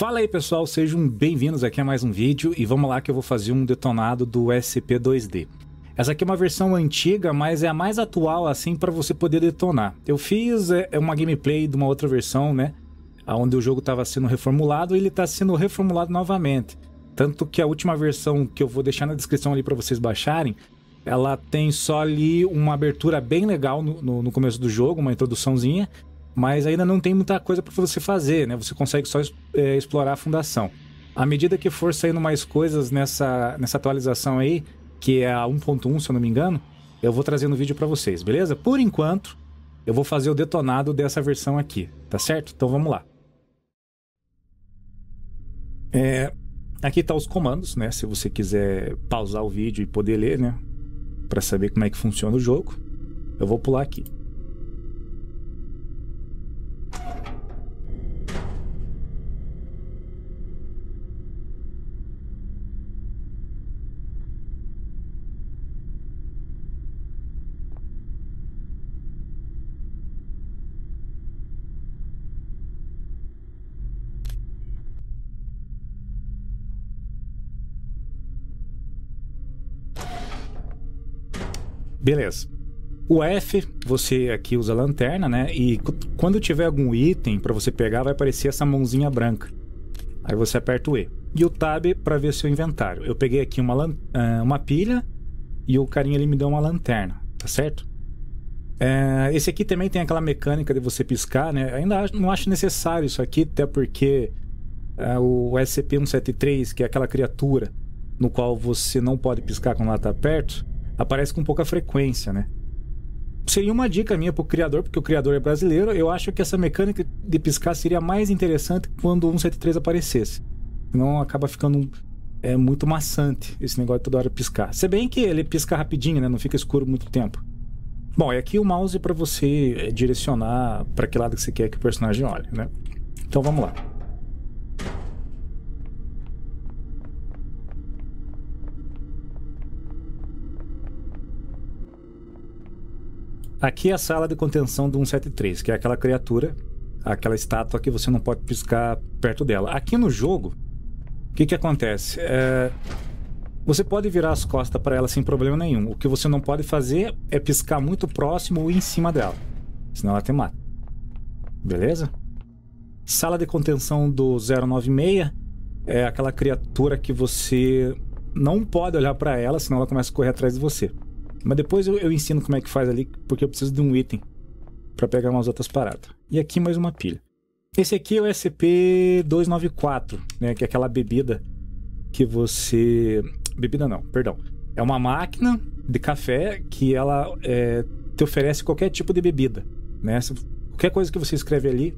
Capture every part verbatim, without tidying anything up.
Fala aí pessoal, sejam bem-vindos aqui a mais um vídeo e vamos lá que eu vou fazer um detonado do S C P dois D. Essa aqui é uma versão antiga, mas é a mais atual assim para você poder detonar. Eu fiz uma gameplay de uma outra versão, né, onde o jogo estava sendo reformulado e ele está sendo reformulado novamente. Tanto que a última versão que eu vou deixar na descrição ali para vocês baixarem, ela tem só ali uma abertura bem legal no, no, no começo do jogo, uma introduçãozinha, mas ainda não tem muita coisa para você fazer, né? Você consegue só é, explorar a fundação. À medida que for saindo mais coisas nessa, nessa atualização aí, que é a um ponto um, se eu não me engano, eu vou trazendo vídeo para vocês, beleza? Por enquanto, eu vou fazer o detonado dessa versão aqui, tá certo? Então vamos lá. É... Aqui tá os comandos, né? Se você quiser pausar o vídeo e poder ler, né? Para saber como é que funciona o jogo. Eu vou pular aqui. Beleza. O F, você aqui usa a lanterna, né? E quando tiver algum item para você pegar, vai aparecer essa mãozinha branca. Aí você aperta o E. E o Tab para ver seu inventário. Eu peguei aqui uma, uma pilha e o carinha ali me deu uma lanterna, tá certo? É, esse aqui também tem aquela mecânica de você piscar, né? Ainda não acho necessário isso aqui, até porque é, o S C P um sete três, que é aquela criatura no qual você não pode piscar quando ela tá perto, aparece com pouca frequência, né? Seria uma dica minha pro criador, porque o criador é brasileiro. Eu acho que essa mecânica de piscar seria mais interessante quando o um sete três aparecesse. Senão acaba ficando é, muito maçante esse negócio de toda hora piscar. Se bem que ele pisca rapidinho, né? Não fica escuro muito tempo. Bom, e aqui o mouse para você direcionar para que lado que você quer que o personagem olhe, né? Então vamos lá. Aqui é a sala de contenção do um sete três, que é aquela criatura, aquela estátua que você não pode piscar perto dela. Aqui no jogo, o que que acontece? É, você pode virar as costas para ela sem problema nenhum. O que você não pode fazer é piscar muito próximo ou em cima dela, senão ela te mata. Beleza? Sala de contenção do zero nove seis é aquela criatura que você não pode olhar para ela, senão ela começa a correr atrás de você. Mas depois eu, eu ensino como é que faz ali, porque eu preciso de um item para pegar umas outras paradas. E aqui mais uma pilha. Esse aqui é o S C P dois nove quatro, né? Que é aquela bebida que você... Bebida não, perdão. É uma máquina de café que ela é, te oferece qualquer tipo de bebida, né? Qualquer coisa que você escreve ali,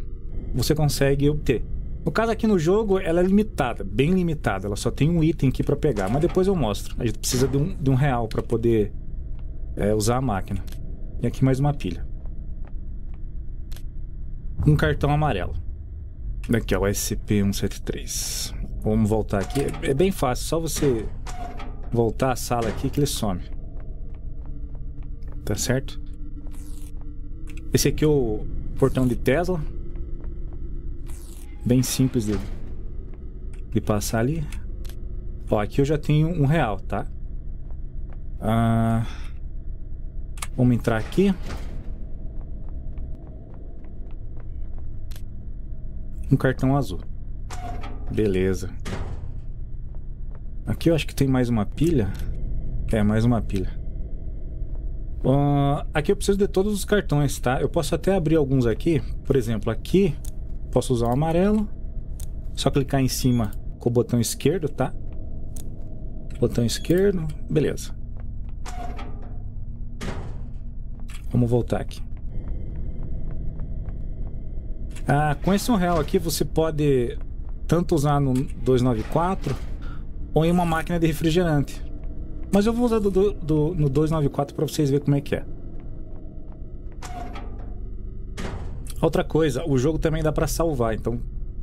você consegue obter. No caso aqui no jogo, ela é limitada, bem limitada. Ela só tem um item aqui para pegar, mas depois eu mostro. A gente precisa de um, de um real para poder... É usar a máquina. E aqui mais uma pilha. Um cartão amarelo. Daqui é o S C P um sete três. Vamos voltar aqui. É bem fácil, só você voltar à sala aqui que ele some. Tá certo? Esse aqui é o portão de Tesla. Bem simples de, de passar ali. Ó, aqui eu já tenho um real, tá? Ah... Vamos entrar aqui. Um cartão azul. Beleza. Aqui eu acho que tem mais uma pilha. É, mais uma pilha. Uh, aqui eu preciso de todos os cartões, tá? Eu posso até abrir alguns aqui. Por exemplo, aqui posso usar o amarelo. Só clicar em cima com o botão esquerdo, tá? Botão esquerdo. Beleza. Vamos voltar aqui. Ah, com esse um real aqui você pode tanto usar no dois nove quatro ou em uma máquina de refrigerante. Mas eu vou usar do, do, do, no dois nove quatro para vocês verem como é que é. Outra coisa, o jogo também dá para salvar, então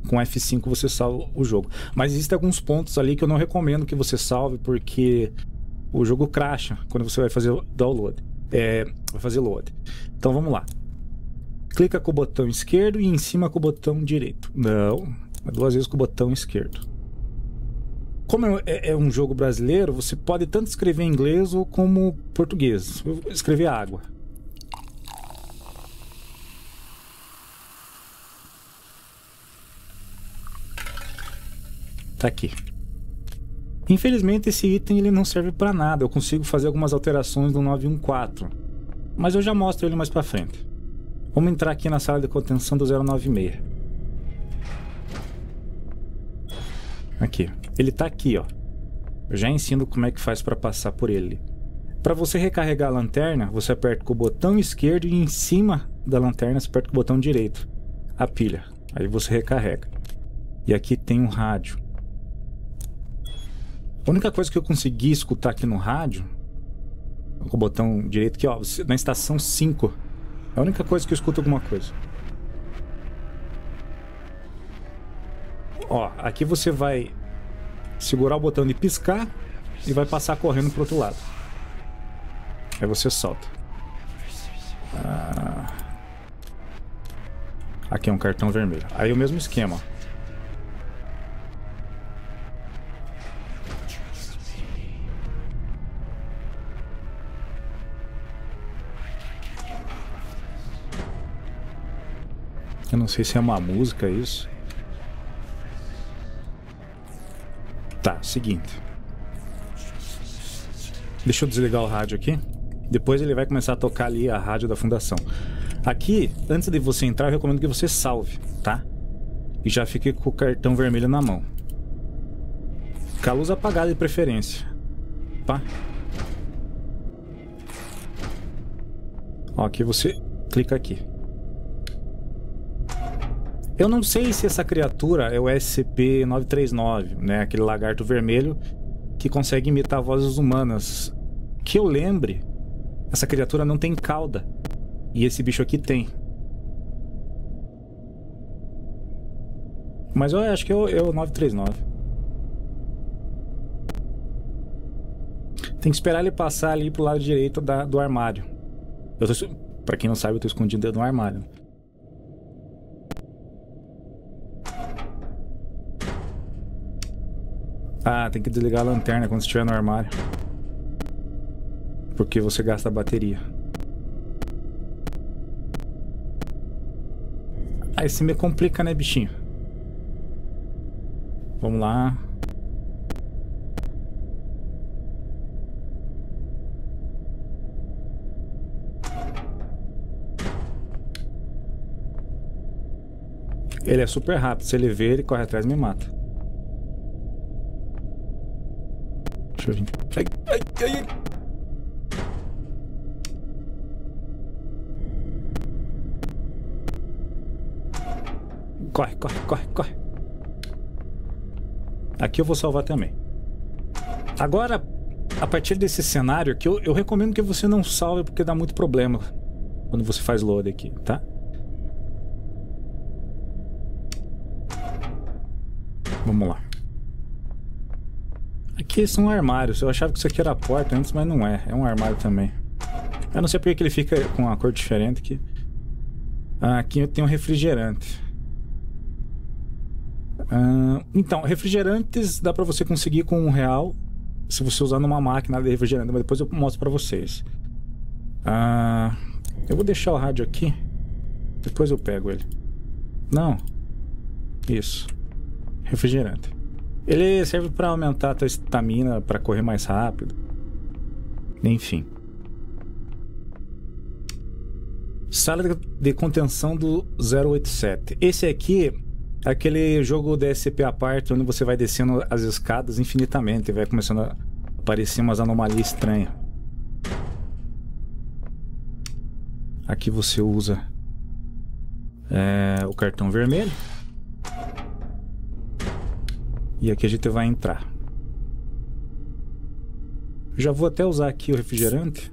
com F cinco você salva o jogo. Mas existem alguns pontos ali que eu não recomendo que você salve porque o jogo crasha quando você vai fazer o download. É, vou fazer load. Então vamos lá. Clica com o botão esquerdo e em cima com o botão direito. Não, duas vezes com o botão esquerdo. Como é, é um jogo brasileiro, você pode tanto escrever em inglês ou como português. Eu vou escrever água. Tá aqui. Infelizmente esse item ele não serve para nada. Eu consigo fazer algumas alterações no nove um quatro, mas eu já mostro ele mais para frente. Vamos entrar aqui na sala de contenção do zero nove seis. Aqui. Ele tá aqui, ó. Eu já ensino como é que faz para passar por ele. Para você recarregar a lanterna, você aperta com o botão esquerdo e em cima da lanterna você aperta com o botão direito. A pilha. Aí você recarrega. E aqui tem um rádio. A única coisa que eu consegui escutar aqui no rádio, com o botão direito aqui, ó, na estação cinco. É a única coisa que eu escuto alguma coisa. Ó, aqui você vai segurar o botão de piscar e vai passar correndo pro outro lado. Aí você solta. Ah. Aqui é um cartão vermelho. Aí o mesmo esquema. Eu não sei se é uma música isso. Tá, seguinte. Deixa eu desligar o rádio aqui. Depois ele vai começar a tocar ali a rádio da fundação. Aqui, antes de você entrar, eu recomendo que você salve, tá? E já fique com o cartão vermelho na mão. Com a luz apagada de preferência. Pá. Ó, aqui você clica aqui. Eu não sei se essa criatura é o S C P nove três nove, né? Aquele lagarto vermelho que consegue imitar vozes humanas. Que eu lembre, essa criatura não tem cauda. E esse bicho aqui tem. Mas eu acho que é o, é o nove três nove. Tem que esperar ele passar ali pro lado direito da, do armário. Eu tô, pra quem não sabe, eu tô escondido dentro do armário. Ah, tem que desligar a lanterna quando estiver no armário, porque você gasta a bateria. Aí se me complica, né, bichinho? Vamos lá. Ele é super rápido. Se ele ver, ele corre atrás e me mata. Ai, ai, ai. Corre, corre, corre, corre. Aqui eu vou salvar também. Agora, a partir desse cenário aqui, eu, eu recomendo que você não salve, porque dá muito problema quando você faz load aqui, tá? Vamos lá. Aqui são armários. Eu achava que isso aqui era a porta antes, mas não é. É um armário também. Eu não sei porque que ele fica com uma cor diferente aqui. Ah, aqui tem um refrigerante. Ah, então, refrigerantes dá pra você conseguir com um real se você usar numa máquina de refrigerante. Mas depois eu mostro pra vocês. Ah, eu vou deixar o rádio aqui. Depois eu pego ele. Não. Isso. Refrigerante. Ele serve para aumentar a tua estamina, para correr mais rápido. Enfim. Sala de contenção do zero oito sete. Esse aqui é aquele jogo de S C P à parte, onde você vai descendo as escadas infinitamente e vai começando a aparecer umas anomalias estranhas. Aqui você usa é, o cartão vermelho. E aqui a gente vai entrar. Já vou até usar aqui o refrigerante.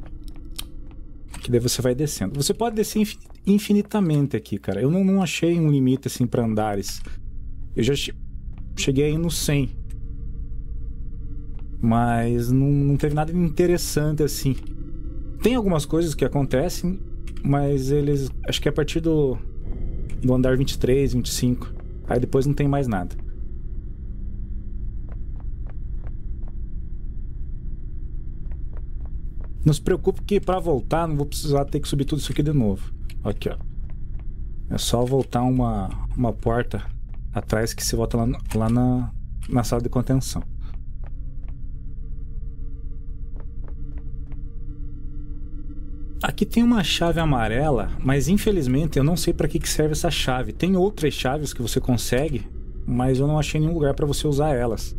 Que daí você vai descendo. Você pode descer infinitamente aqui, cara. Eu não, não achei um limite assim para andares. Eu já cheguei aí no cem. Mas não, não teve nada interessante assim. Tem algumas coisas que acontecem, mas eles... Acho que é a partir do, do andar vinte e três, vinte e cinco. Aí depois não tem mais nada. Não se preocupe que para voltar não vou precisar ter que subir tudo isso aqui de novo. Aqui, ó. É só voltar uma, uma porta atrás que se volta lá, lá na, na sala de contenção. Aqui tem uma chave amarela, mas infelizmente eu não sei para que que serve essa chave. Tem outras chaves que você consegue, mas eu não achei nenhum lugar para você usar elas.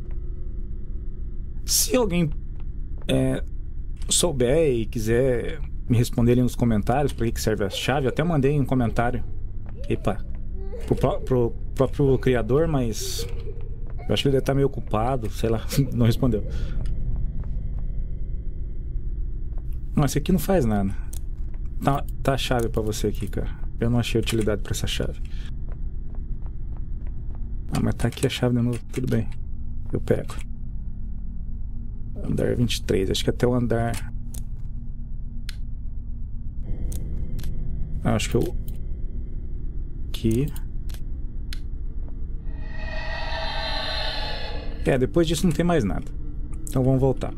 Se alguém... É, souber e quiser me responder ali nos comentários para que que serve a chave, eu até mandei um comentário, epa, pro, pro, pro próprio criador, mas eu acho que ele deve estar meio ocupado, sei lá, não respondeu. Não, esse aqui não faz nada. Tá, tá a chave para você aqui, cara. Eu não achei utilidade para essa chave. Ah, mas tá aqui a chave de novo, tudo bem, eu pego. Andar vinte e três, acho que até o andar... Ah, acho que eu... Aqui... É, depois disso não tem mais nada. Então vamos voltar.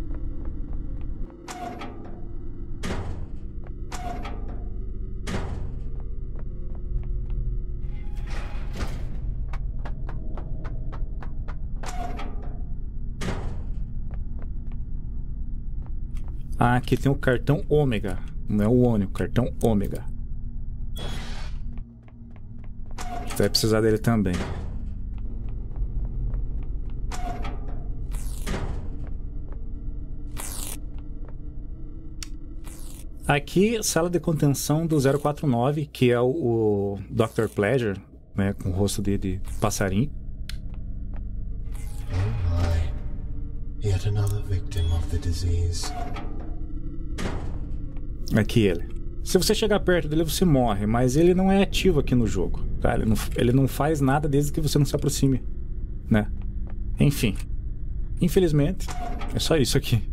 Ah, aqui tem o cartão ômega. Não é o ônio, o cartão ômega. Você vai precisar dele também. Aqui, sala de contenção do zero quarenta e nove, que é o, o doutor Pleasure, né, com o rosto de, de passarinho. Yet another victim of the disease. Aqui ele. Se você chegar perto dele, você morre, mas ele não é ativo aqui no jogo, tá? Ele não, ele não faz nada desde que você não se aproxime, né? Enfim. Infelizmente, é só isso aqui.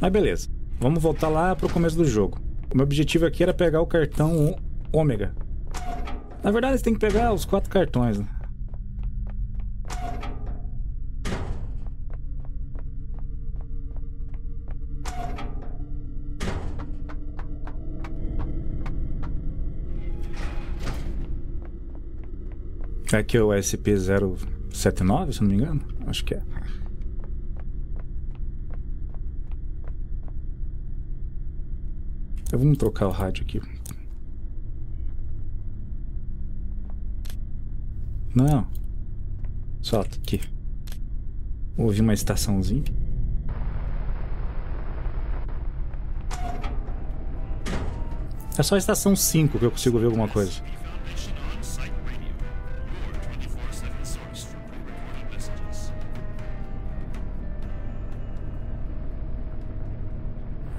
Mas beleza. Vamos voltar lá pro começo do jogo. O meu objetivo aqui era pegar o cartão ômega. Na verdade, você tem que pegar os quatro cartões, né? Aqui é o S C P zero setenta e nove, se não me engano. Acho que é. Eu vou trocar o rádio aqui. Não. Solta aqui. Ouvi uma estaçãozinha. É só a estação cinco que eu consigo ver alguma coisa.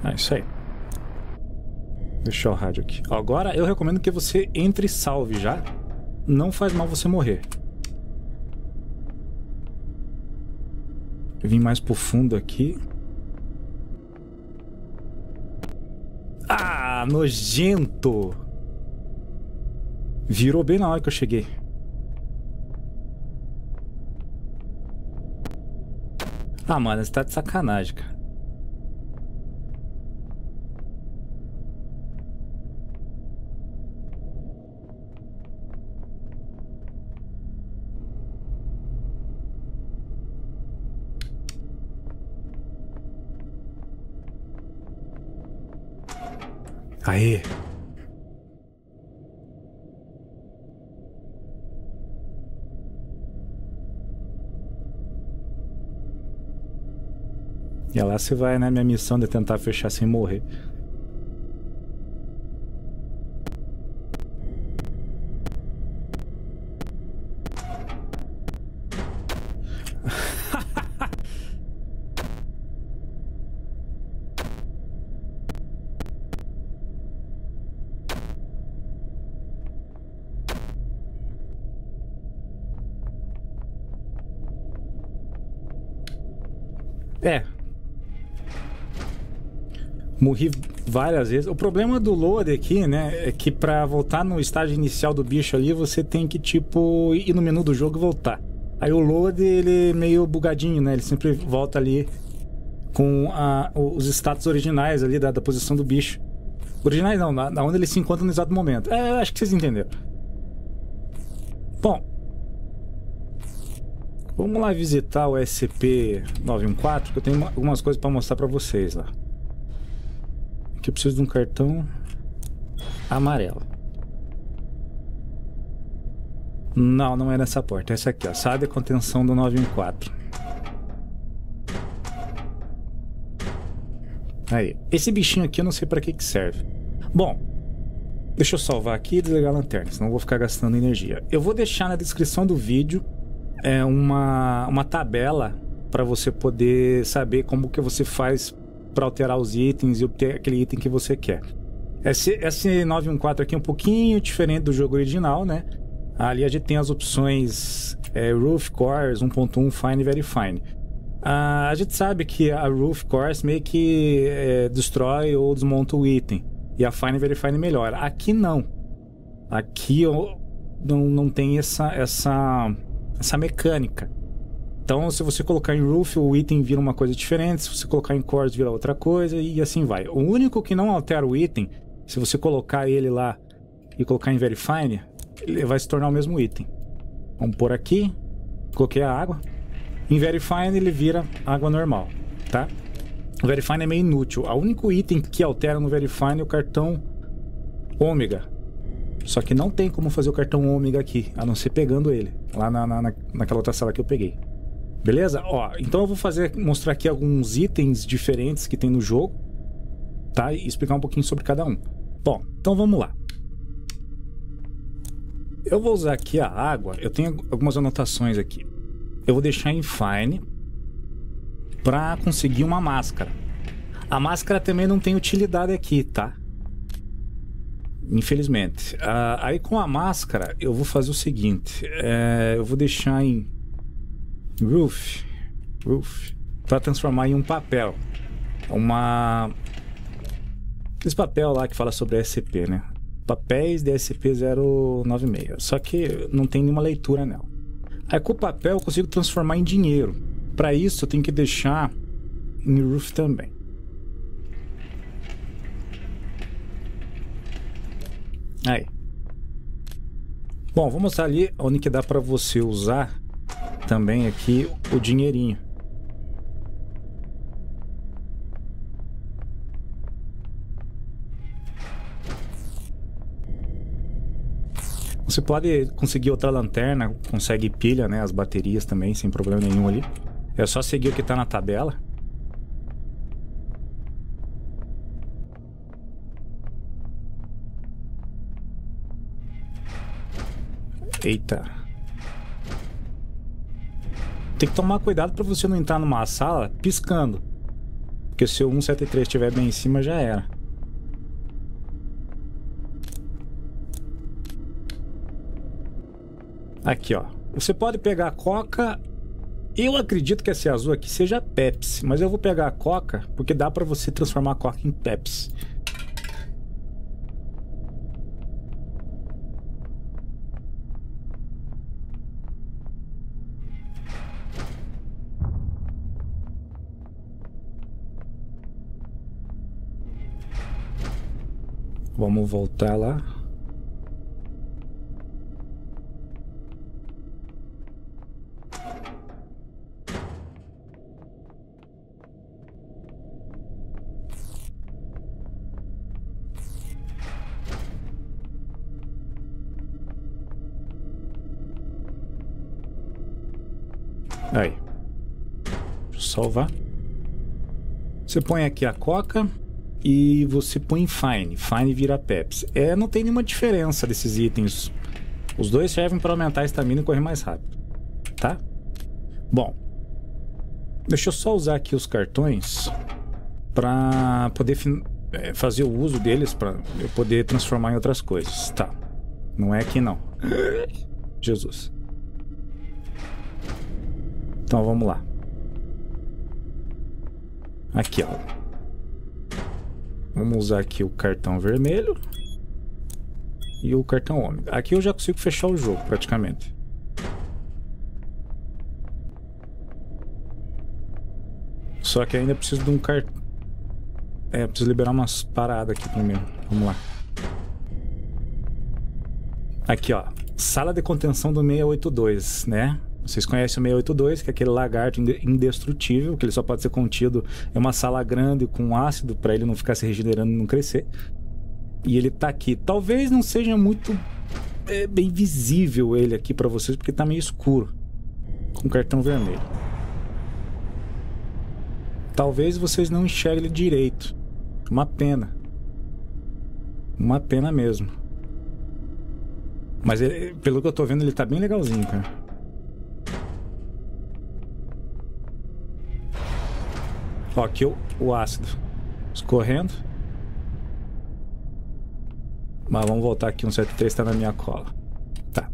É isso aí. Deixa o rádio aqui. Agora eu recomendo que você entre e salve já. Não faz mal você morrer. Eu vim mais pro fundo aqui. Ah, nojento! Virou bem na hora que eu cheguei. Ah, mano, você tá de sacanagem, cara. Aê! E lá se vai, né? Minha missão de tentar fechar sem morrer. Morri várias vezes. O problema do load aqui, né, é que pra voltar no estágio inicial do bicho ali, você tem que, tipo, ir no menu do jogo e voltar. Aí o load, ele é meio bugadinho, né, ele sempre volta ali com a, os status originais ali da, da posição do bicho. Originais não, na, na onde ele se encontra no exato momento. É, acho que vocês entenderam. Bom, vamos lá visitar o S C P nove um quatro, que eu tenho algumas coisas pra mostrar pra vocês lá. Aqui eu preciso de um cartão amarelo. Não, não é nessa porta, é essa aqui, ó. Sala de contenção do nove um quatro. Aí, esse bichinho aqui eu não sei pra que que serve. Bom, deixa eu salvar aqui e desligar a lanterna, senão eu vou ficar gastando energia. Eu vou deixar na descrição do vídeo é, uma, uma tabela pra você poder saber como que você faz para alterar os itens e obter aquele item que você quer. Esse, esse nove um quatro aqui é um pouquinho diferente do jogo original, né? Ali a gente tem as opções é, Roof Cores um ponto um, Fine, Very Fine. Ah, a gente sabe que a Roof Cores meio que é, destrói ou desmonta o item. E a Fine, Very Fine melhora. Aqui não. Aqui eu, não, não tem essa, essa, essa mecânica. Então, se você colocar em Roof, o item vira uma coisa diferente. Se você colocar em Cores, vira outra coisa e assim vai. O único que não altera o item, se você colocar ele lá e colocar em Very Fine, ele vai se tornar o mesmo item. Vamos por aqui. Coloquei a água. Em Very Fine, ele vira água normal, tá? O Very Fine é meio inútil. O único item que altera no Very Fine é o cartão ômega. Só que não tem como fazer o cartão ômega aqui, a não ser pegando ele. Lá na, na, naquela outra sala que eu peguei. Beleza? Ó, então eu vou fazer, mostrar aqui alguns itens diferentes que tem no jogo, tá? E explicar um pouquinho sobre cada um. Bom, então vamos lá. Eu vou usar aqui a água. Eu tenho algumas anotações aqui. Eu vou deixar em Fine pra conseguir uma máscara. A máscara também não tem utilidade aqui, tá? Infelizmente. Ah, aí com a máscara eu vou fazer o seguinte. É, eu vou deixar em Roof, Roof, para transformar em um papel, uma, esse papel lá que fala sobre S C P, né? Papéis de S C P zero nove seis, só que não tem nenhuma leitura nela. Aí com o papel eu consigo transformar em dinheiro. Para isso eu tenho que deixar em Roof também. Aí. Bom, vou mostrar ali onde que dá para você usar também aqui o dinheirinho. Você pode conseguir outra lanterna, consegue pilha, né? As baterias também, sem problema nenhum ali. É só seguir o que tá na tabela. Eita. Tem que tomar cuidado para você não entrar numa sala piscando. Porque se o cento e setenta e três estiver bem em cima, já era. Aqui, ó. Você pode pegar a Coca. Eu acredito que esse azul aqui seja Pepsi. Mas eu vou pegar a Coca, porque dá para você transformar a Coca em Pepsi. Vamos voltar lá. Aí. Deixa eu salvar. Você põe aqui a Coca. E você põe Fine, Fine vira Pepsi. É, não tem nenhuma diferença desses itens. Os dois servem para aumentar a estamina e correr mais rápido, tá? Bom, deixa eu só usar aqui os cartões para poder é, fazer o uso deles, para eu poder transformar em outras coisas, tá? Não é aqui não. Jesus. Então vamos lá. Aqui, ó. Vamos usar aqui o cartão vermelho e o cartão ômega. Aqui eu já consigo fechar o jogo praticamente. Só que ainda preciso de um cartão. É, preciso liberar umas paradas aqui primeiro. Vamos lá. Aqui, ó. Sala de contenção do seis oito dois, né? Vocês conhecem o seis oito dois, que é aquele lagarto indestrutível, que ele só pode ser contido em uma sala grande com ácido para ele não ficar se regenerando e não crescer. E ele tá aqui. Talvez não seja muito é, bem visível ele aqui para vocês, porque tá meio escuro. Com cartão vermelho. Talvez vocês não enxerguem ele direito. Uma pena. Uma pena mesmo. Mas ele, pelo que eu tô vendo, ele tá bem legalzinho, cara. Ó, aqui o, o ácido escorrendo. Mas vamos voltar aqui, um sete três tá na minha cola. Tá.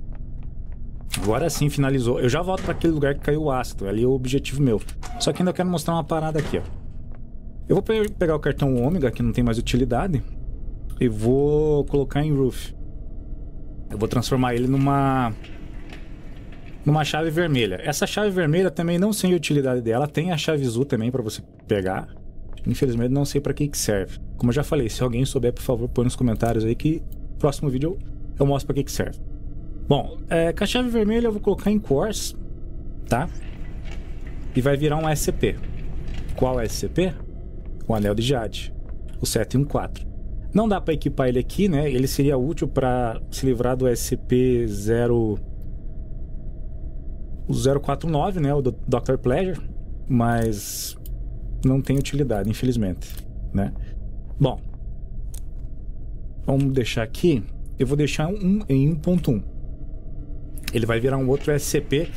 Agora sim finalizou. Eu já volto para aquele lugar que caiu o ácido. Ali é o objetivo meu. Só que ainda quero mostrar uma parada aqui, ó. Eu vou pe pegar o cartão ômega, que não tem mais utilidade, e vou colocar em Roof. Eu vou transformar ele numa... numa chave vermelha. Essa chave vermelha também não sei a utilidade dela. Tem a chave azul também para você pegar. Infelizmente não sei para que que serve. Como eu já falei, se alguém souber, por favor, põe nos comentários aí que no próximo vídeo eu mostro para que que serve. Bom, é, com a chave vermelha eu vou colocar em Cores, tá? E vai virar um S C P. Qual S C P? O Anel de Jade, o sete um quatro. Não dá para equipar ele aqui, né? Ele seria útil para se livrar do S C P zero quarenta e nove, né? O do doutor Pleasure, mas não tem utilidade, infelizmente, né? Bom, vamos deixar aqui. Eu vou deixar um em um ponto um. Ele vai virar um outro S C P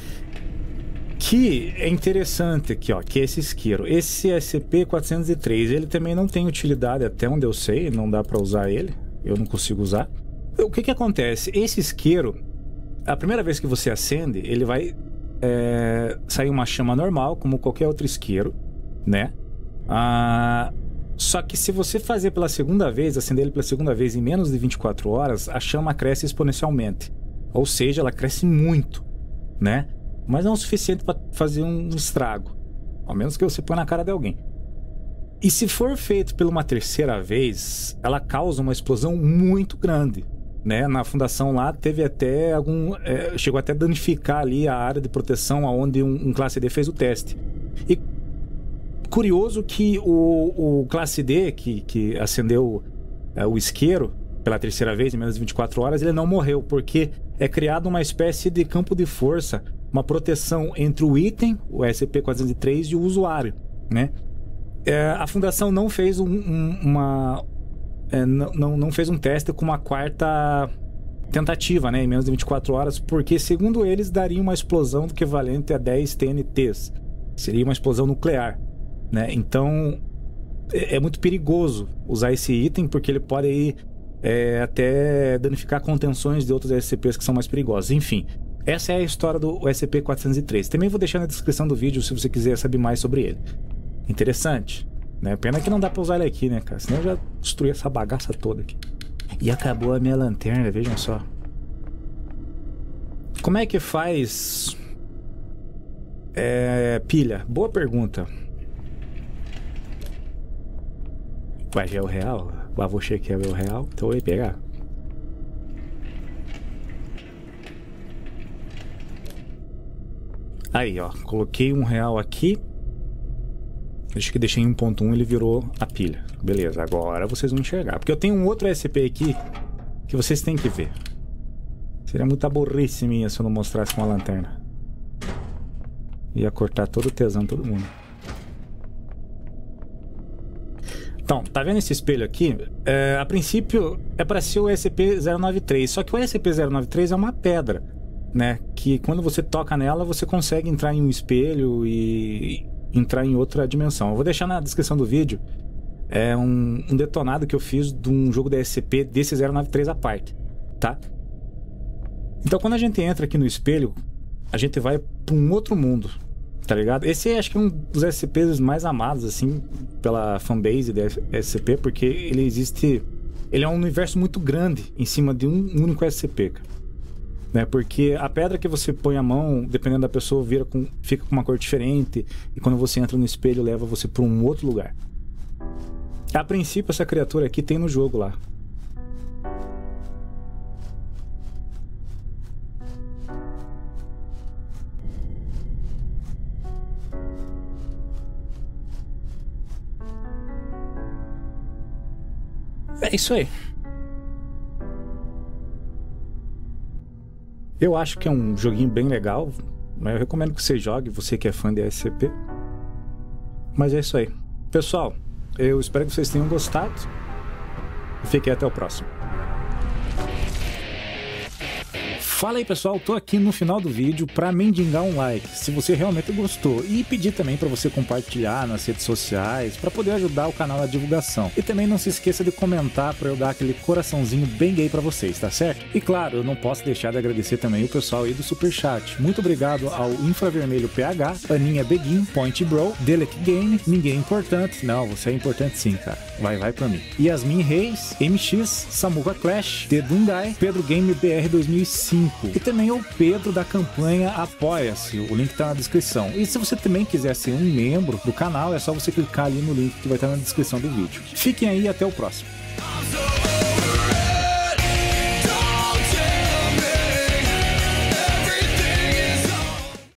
que é interessante aqui, ó, que é esse isqueiro. Esse S C P quatrocentos e três, ele também não tem utilidade até onde eu sei, não dá para usar ele. Eu não consigo usar. O que que acontece? Esse isqueiro, a primeira vez que você acende, ele vai é, sair uma chama normal, como qualquer outro isqueiro, né? Ah, só que se você fazer pela segunda vez, acender ele pela segunda vez em menos de vinte e quatro horas, a chama cresce exponencialmente. Ou seja, ela cresce muito, né? Mas não é o suficiente para fazer um estrago, ao menos que você põe na cara de alguém. E se for feito por uma terceira vez, ela causa uma explosão muito grande, né? Na fundação lá teve até algum... É, chegou até a danificar ali a área de proteção onde um, um classe D fez o teste. E curioso que o, o classe D que, que acendeu é, o isqueiro pela terceira vez em menos de vinte e quatro horas, ele não morreu, porque é criado uma espécie de campo de força, uma proteção entre o item, o S C P quatrocentos e três, e o usuário, né? É, a fundação não fez um, um, uma, é, não, não fez um teste com uma quarta tentativa, né, em menos de vinte e quatro horas, porque, segundo eles, daria uma explosão equivalente a dez T N Ts. Seria uma explosão nuclear, né? Então, é, é muito perigoso usar esse item, porque ele pode aí, é, até danificar contenções de outros S C Ps que são mais perigosos. Enfim, essa é a história do S C P quatrocentos e três. Também vou deixar na descrição do vídeo se você quiser saber mais sobre ele. Interessante, né? Pena que não dá pra usar ele aqui, né, cara? Senão eu já destruí essa bagaça toda aqui. E acabou a minha lanterna, vejam só. Como é que faz... É... pilha? Boa pergunta. Vai, já é o real? Lá vou chequear o real, então eu ia pegar. Aí, ó, coloquei um real aqui. Acho que deixei em um ponto um, ele virou a pilha. Beleza, agora vocês vão enxergar. Porque eu tenho um outro S C P aqui que vocês têm que ver. Seria muita burrice minha se eu não mostrasse uma lanterna. Ia cortar todo o tesão de todo mundo. Então, tá vendo esse espelho aqui? É, a princípio é para ser o S C P zero nove três. Só que o S C P zero nove três é uma pedra, né? Que quando você toca nela, você consegue entrar em um espelho e entrar em outra dimensão. Eu vou deixar na descrição do vídeo é um, um detonado que eu fiz de um jogo da S C P desse zero nove três à parte, tá? Então, quando a gente entra aqui no espelho, a gente vai para um outro mundo, tá ligado? Esse acho que é um dos S C Ps mais amados, assim, pela fanbase da S C P, porque ele existe... Ele é um universo muito grande em cima de um único S C P, cara. Né? Porque a pedra que você põe a mão, dependendo da pessoa, vira com, fica com uma cor diferente, e quando você entra no espelho, leva você para um outro lugar. A princípio, essa criatura aqui tem no jogo lá. É isso aí. Eu acho que é um joguinho bem legal, mas eu recomendo que você jogue, você que é fã de S C P. Mas é isso aí. Pessoal, eu espero que vocês tenham gostado. E fiquem até o próximo. Fala aí, pessoal, tô aqui no final do vídeo para mendigar um like, se você realmente gostou, e pedir também para você compartilhar nas redes sociais para poder ajudar o canal na divulgação. E também não se esqueça de comentar para eu dar aquele coraçãozinho bem gay para vocês, tá certo? E claro, eu não posso deixar de agradecer também o pessoal aí do Superchat. Muito obrigado ao Infravermelho P H, Aninha Beguin, Point Bro, Delec Game, Ninguém Importante, não, você é importante sim, cara, vai, vai pra mim. Yasmin Reis, M X, Samuca Clash, The Dundai, Pedro Game B R dois mil e cinco. E também o Pedro da campanha Apoia-se, o link tá na descrição. E se você também quiser ser um membro do canal, é só você clicar ali no link que vai estar na descrição do vídeo. Fiquem aí e até o próximo.